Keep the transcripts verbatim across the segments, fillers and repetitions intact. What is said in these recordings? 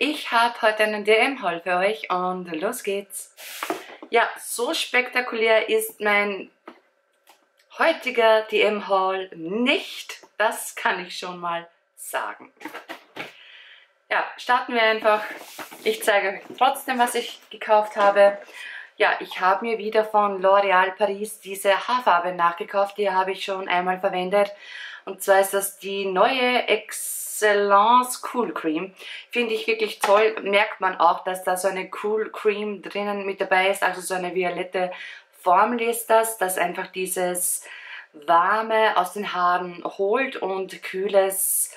ich habe heute einen D M-Haul für euch und los geht's. Ja, so spektakulär ist mein heutiger D M-Haul nicht. Das kann ich schon mal sagen. Ja, starten wir einfach. Ich zeige euch trotzdem, was ich gekauft habe. Ja, ich habe mir wieder von L'Oréal Paris diese Haarfarbe nachgekauft. Die habe ich schon einmal verwendet. Und zwar ist das die neue Excellence Cool Cream. Finde ich wirklich toll. Merkt man auch, dass da so eine Cool Cream drinnen mit dabei ist. Also so eine violette Formel ist das, dass einfach dieses Warme aus den Haaren holt und kühles,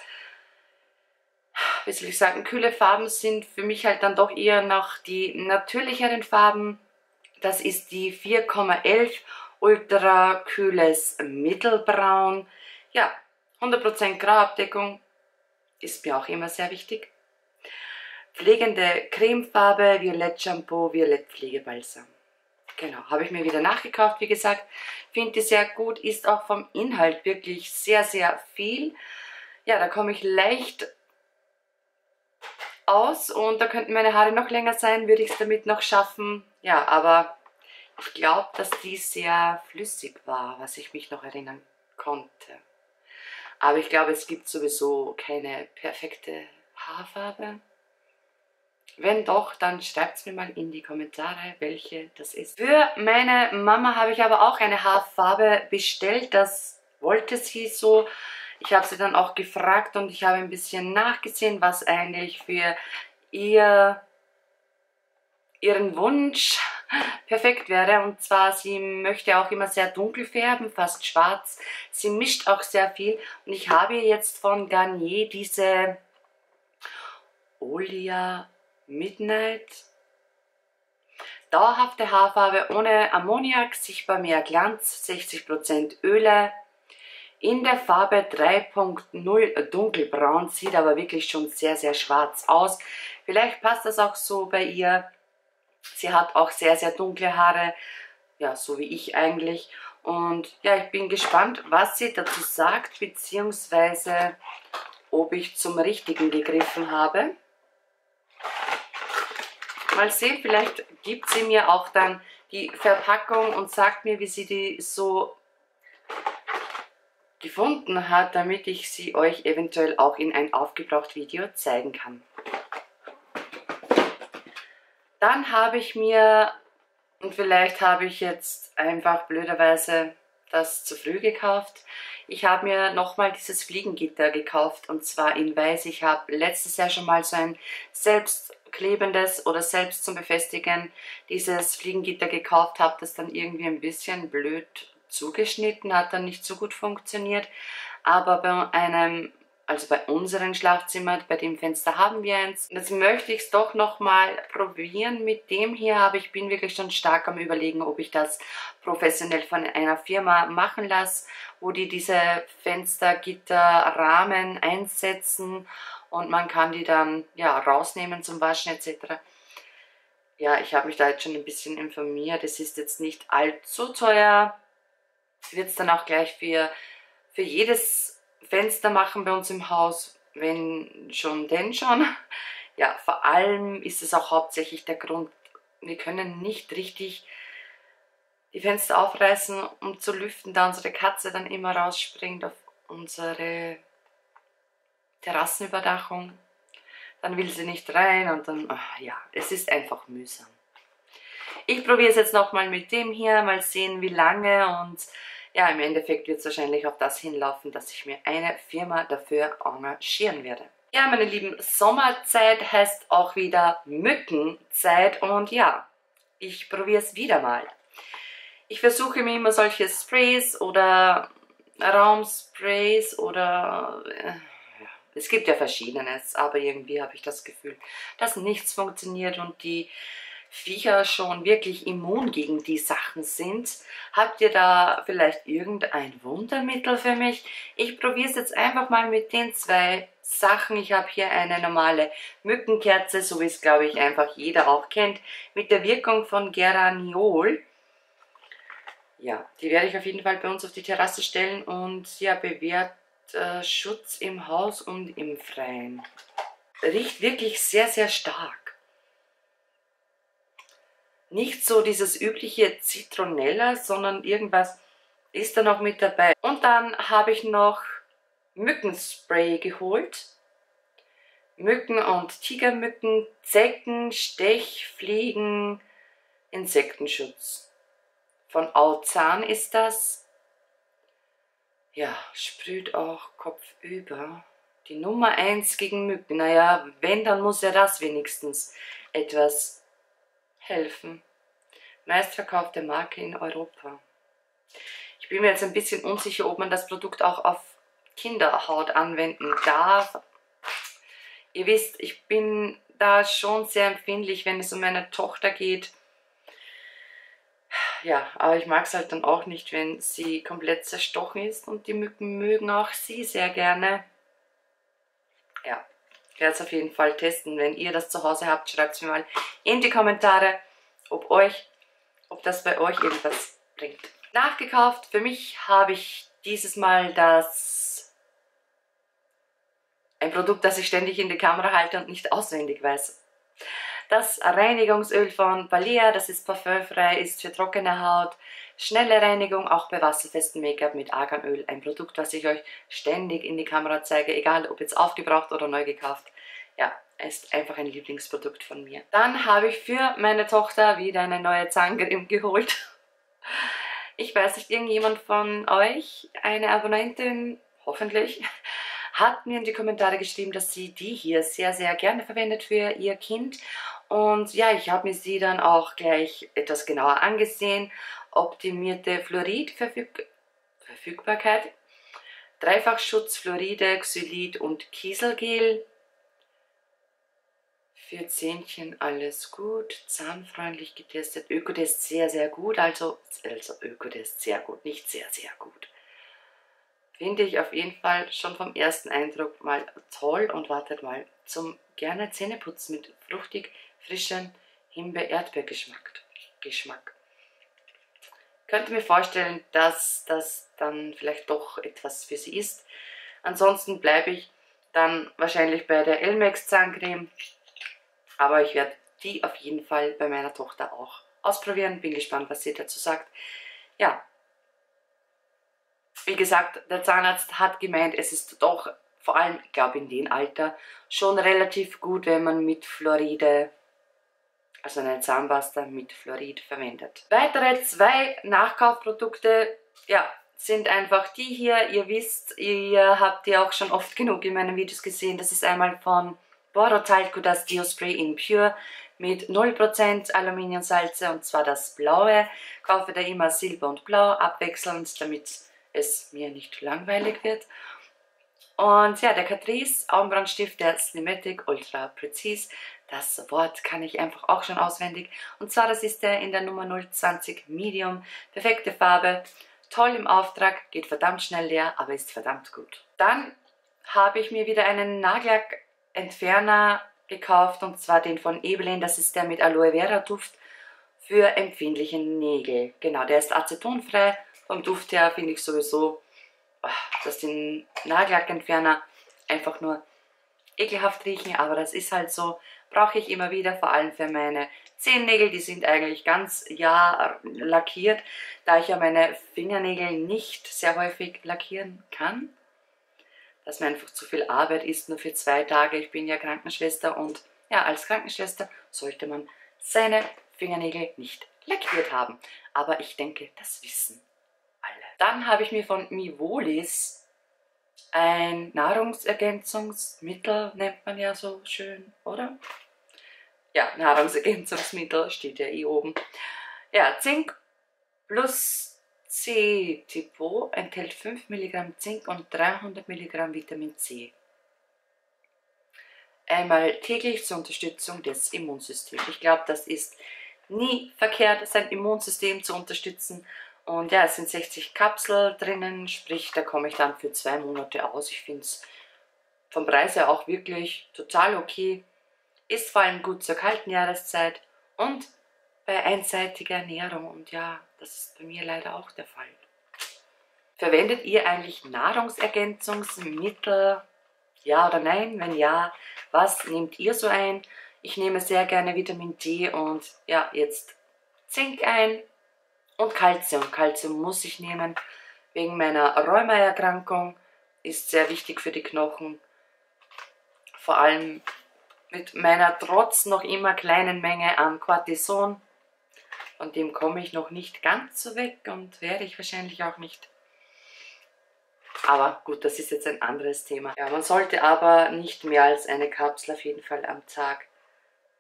wie soll ich sagen, kühle Farben sind für mich halt dann doch eher noch die natürlicheren Farben. Das ist die vier Komma elf Ultra Kühles Mittelbraun. Ja, hundert Prozent Grauabdeckung ist mir auch immer sehr wichtig. Pflegende Cremefarbe, Violett Shampoo, Violett Pflegebalsam. Genau, habe ich mir wieder nachgekauft, wie gesagt. Finde die sehr gut, ist auch vom Inhalt wirklich sehr, sehr viel. Ja, da komme ich leicht aus und da könnten meine Haare noch länger sein, würde ich es damit noch schaffen. Ja, aber ich glaube, dass die sehr flüssig war, was ich mich noch erinnern konnte. Aber ich glaube, es gibt sowieso keine perfekte Haarfarbe. Wenn doch, dann schreibt es mir mal in die Kommentare, welche das ist. Für meine Mama habe ich aber auch eine Haarfarbe bestellt. Das wollte sie so. Ich habe sie dann auch gefragt und ich habe ein bisschen nachgesehen, was eigentlich für ihr, ihren Wunsch perfekt wäre. Und zwar, sie möchte auch immer sehr dunkel färben, fast schwarz. Sie mischt auch sehr viel. Und ich habe ihr jetzt von Garnier diese Olea Midnight, dauerhafte Haarfarbe ohne Ammoniak, sichtbar mehr Glanz, sechzig Prozent Öle, in der Farbe drei Punkt null dunkelbraun, sieht aber wirklich schon sehr, sehr schwarz aus. Vielleicht passt das auch so bei ihr. Sie hat auch sehr, sehr dunkle Haare, ja, so wie ich eigentlich. Und ja, ich bin gespannt, was sie dazu sagt, beziehungsweise ob ich zum Richtigen gegriffen habe. Mal sehen, vielleicht gibt sie mir auch dann die Verpackung und sagt mir, wie sie die so gefunden hat, damit ich sie euch eventuell auch in ein Aufgebraucht-Video zeigen kann. Dann habe ich mir, und vielleicht habe ich jetzt einfach blöderweise das zu früh gekauft, ich habe mir nochmal dieses Fliegengitter gekauft und zwar in Weiß. Ich habe letztes Jahr schon mal so ein selbst klebendes oder selbst zum Befestigen dieses Fliegengitter gekauft, habe das dann irgendwie ein bisschen blöd zugeschnitten, hat dann nicht so gut funktioniert, aber bei einem, also bei unserem Schlafzimmer, bei dem Fenster haben wir eins. Jetzt möchte ich es doch nochmal probieren mit dem hier, aber ich bin wirklich schon stark am Überlegen, ob ich das professionell von einer Firma machen lasse, wo die diese Fenstergitterrahmen einsetzen. Und man kann die dann ja rausnehmen zum Waschen et cetera. Ja, ich habe mich da jetzt schon ein bisschen informiert. Es ist jetzt nicht allzu teuer. Wird es dann auch gleich für, für jedes Fenster machen bei uns im Haus. Wenn schon, denn schon. Ja, vor allem ist es auch hauptsächlich der Grund, wir können nicht richtig die Fenster aufreißen, um zu lüften, da unsere Katze dann immer rausspringt auf unsere Terrassenüberdachung, dann will sie nicht rein und dann, ach ja, es ist einfach mühsam. Ich probiere es jetzt nochmal mit dem hier, mal sehen wie lange und ja, im Endeffekt wird es wahrscheinlich auf das hinlaufen, dass ich mir eine Firma dafür engagieren werde. Ja, meine Lieben, Sommerzeit heißt auch wieder Mückenzeit und ja, ich probiere es wieder mal. Ich versuche mir immer solche Sprays oder Raumsprays oder... Äh, Es gibt ja Verschiedenes, aber irgendwie habe ich das Gefühl, dass nichts funktioniert und die Viecher schon wirklich immun gegen die Sachen sind. Habt ihr da vielleicht irgendein Wundermittel für mich? Ich probiere es jetzt einfach mal mit den zwei Sachen. Ich habe hier eine normale Mückenkerze, so wie es, glaube ich, einfach jeder auch kennt, mit der Wirkung von Geraniol. Ja, die werde ich auf jeden Fall bei uns auf die Terrasse stellen und ja, bewährt Schutz im Haus und im Freien. riecht wirklich sehr, sehr stark. Nicht so dieses übliche Zitronella, sondern irgendwas ist da noch mit dabei. Und dann habe ich noch Mückenspray geholt. Mücken und Tigermücken, Zecken, Stechfliegen, Insektenschutz. Von Autan ist das. Ja, sprüht auch kopfüber. Die Nummer eins gegen Mücken. Naja, wenn, dann muss ja das wenigstens etwas helfen. Meistverkaufte Marke in Europa. Ich bin mir jetzt ein bisschen unsicher, ob man das Produkt auch auf Kinderhaut anwenden darf. Ihr wisst, ich bin da schon sehr empfindlich, wenn es um meine Tochter geht. Ja, aber ich mag es halt dann auch nicht, wenn sie komplett zerstochen ist. Und die Mücken mögen auch sie sehr gerne. Ja, ich werde es auf jeden Fall testen. Wenn ihr das zu Hause habt, schreibt es mir mal in die Kommentare, ob euch, ob das bei euch irgendwas bringt. Nachgekauft, für mich habe ich dieses Mal das... ein Produkt, das ich ständig in die Kamera halte und nicht auswendig weiß. Das Reinigungsöl von Balea, das ist parfümfrei, ist für trockene Haut, schnelle Reinigung, auch bei wasserfestem Make-up mit Arganöl. Ein Produkt, was ich euch ständig in die Kamera zeige, egal ob jetzt aufgebraucht oder neu gekauft. Ja, ist einfach ein Lieblingsprodukt von mir. Dann habe ich für meine Tochter wieder eine neue Zahncreme geholt. Ich weiß nicht, irgendjemand von euch, eine Abonnentin, hoffentlich, hat mir in die Kommentare geschrieben, dass sie die hier sehr, sehr gerne verwendet für ihr Kind. Und ja, ich habe mir sie dann auch gleich etwas genauer angesehen. Optimierte Fluorid-Verfügbarkeit, Dreifachschutz, Fluoride, Xylit und Kieselgel. Für Zähnchen alles gut, zahnfreundlich getestet, Ökotest sehr, sehr gut, also, also Ökotest sehr gut, nicht sehr, sehr gut. Finde ich auf jeden Fall schon vom ersten Eindruck mal toll und wartet mal zum gerne Zähneputzen mit fruchtig frischem Himbeer-Erdbeergeschmack. Geschmack. Könnte mir vorstellen, dass das dann vielleicht doch etwas für sie ist. Ansonsten bleibe ich dann wahrscheinlich bei der Elmex Zahncreme. Aber ich werde die auf jeden Fall bei meiner Tochter auch ausprobieren. Bin gespannt, was sie dazu sagt. Ja. Wie gesagt, der Zahnarzt hat gemeint, es ist doch, vor allem, ich glaube in dem Alter, schon relativ gut, wenn man mit Fluoride, also eine Zahnpasta mit Fluorid verwendet. Weitere zwei Nachkaufprodukte, ja, sind einfach die hier. Ihr wisst, ihr habt die auch schon oft genug in meinen Videos gesehen. Das ist einmal von Borotalco das Deo-Spray in Pure mit null Prozent Aluminiumsalze, und zwar das blaue. Kaufe da immer Silber und Blau abwechselnd, damit es mir nicht langweilig wird. Und ja, der Catrice Augenbrauenstift, der Slimatic Ultra Präzise. Das Wort kann ich einfach auch schon auswendig. Und zwar, das ist der in der Nummer null zwanzig Medium. Perfekte Farbe, toll im Auftrag, geht verdammt schnell leer, aber ist verdammt gut. Dann habe ich mir wieder einen Nagellackentferner gekauft, und zwar den von Ebelin. Das ist der mit Aloe Vera Duft für empfindliche Nägel. Genau, der ist acetonfrei. Vom Duft her finde ich sowieso, dass die Nagellackentferner einfach nur ekelhaft riechen, aber das ist halt so, brauche ich immer wieder, vor allem für meine Zehennägel, die sind eigentlich ganz ja lackiert, da ich ja meine Fingernägel nicht sehr häufig lackieren kann, dass mir einfach zu viel Arbeit ist, nur für zwei Tage. Ich bin ja Krankenschwester und ja, als Krankenschwester sollte man seine Fingernägel nicht lackiert haben, aber ich denke, das wissen. Dann habe ich mir von Mivolis ein Nahrungsergänzungsmittel, nennt man ja so schön, oder? Ja, Nahrungsergänzungsmittel, steht ja eh oben. Ja, Zink plus C-Tipo enthält fünf Milligramm Zink und dreihundert Milligramm Vitamin C. Einmal täglich zur Unterstützung des Immunsystems. Ich glaube, das ist nie verkehrt, sein Immunsystem zu unterstützen. Und ja, es sind sechzig Kapseln drinnen, sprich, da komme ich dann für zwei Monate aus. Ich finde es vom Preis her auch wirklich total okay. Ist vor allem gut zur kalten Jahreszeit und bei einseitiger Ernährung. Und ja, das ist bei mir leider auch der Fall. Verwendet ihr eigentlich Nahrungsergänzungsmittel? Ja oder nein? Wenn ja, was nehmt ihr so ein? Ich nehme sehr gerne Vitamin D und ja, jetzt Zink ein und Kalzium. Kalzium muss ich nehmen wegen meiner Rheumaerkrankung. Ist sehr wichtig für die Knochen. Vor allem mit meiner trotz noch immer kleinen Menge an Cortison. Von dem komme ich noch nicht ganz so weg und werde ich wahrscheinlich auch nicht. Aber gut, das ist jetzt ein anderes Thema. Ja, man sollte aber nicht mehr als eine Kapsel auf jeden Fall am Tag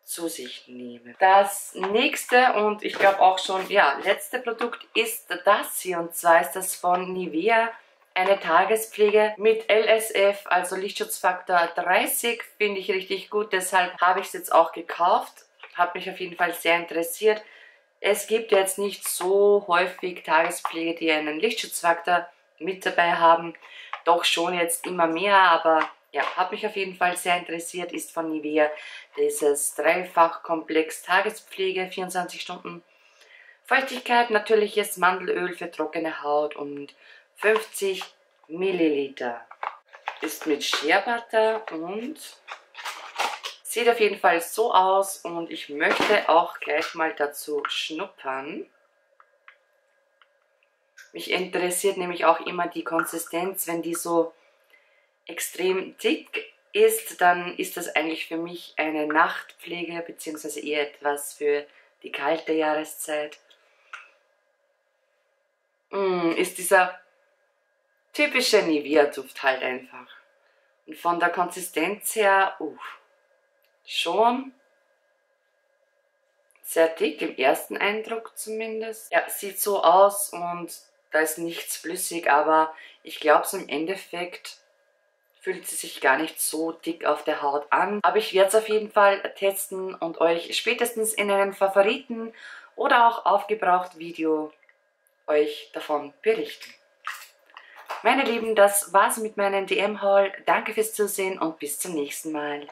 zu sich nehmen. Das nächste und ich glaube auch schon, ja, letzte Produkt ist das hier. Und zwar ist das von Nivea, eine Tagespflege mit L S F, also Lichtschutzfaktor dreißig. Finde ich richtig gut, deshalb habe ich es jetzt auch gekauft. Hat mich auf jeden Fall sehr interessiert. Es gibt jetzt nicht so häufig Tagespflege, die einen Lichtschutzfaktor mit dabei haben, doch schon jetzt immer mehr, aber ja, hat mich auf jeden Fall sehr interessiert, ist von Nivea dieses Dreifachkomplex Tagespflege, vierundzwanzig Stunden Feuchtigkeit, natürliches Mandelöl für trockene Haut und fünfzig Milliliter. Ist mit Shea Butter und sieht auf jeden Fall so aus und ich möchte auch gleich mal dazu schnuppern. Mich interessiert nämlich auch immer die Konsistenz, wenn die so extrem dick ist, dann ist das eigentlich für mich eine Nachtpflege, beziehungsweise eher etwas für die kalte Jahreszeit. Mm, ist dieser typische Nivea-Duft halt einfach. Und von der Konsistenz her, uh, schon sehr dick, im ersten Eindruck zumindest. Ja, sieht so aus und da ist nichts flüssig, aber ich glaube, so im Endeffekt fühlt sie sich gar nicht so dick auf der Haut an. Aber ich werde es auf jeden Fall testen und euch spätestens in einem Favoriten oder auch aufgebraucht Video euch davon berichten. Meine Lieben, das war's mit meinem D M-Haul. Danke fürs Zusehen und bis zum nächsten Mal.